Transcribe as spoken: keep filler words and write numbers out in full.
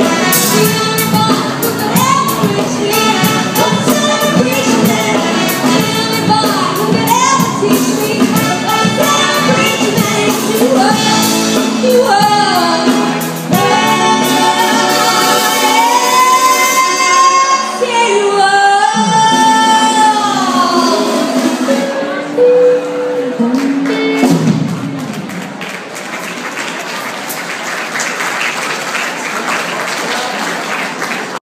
We're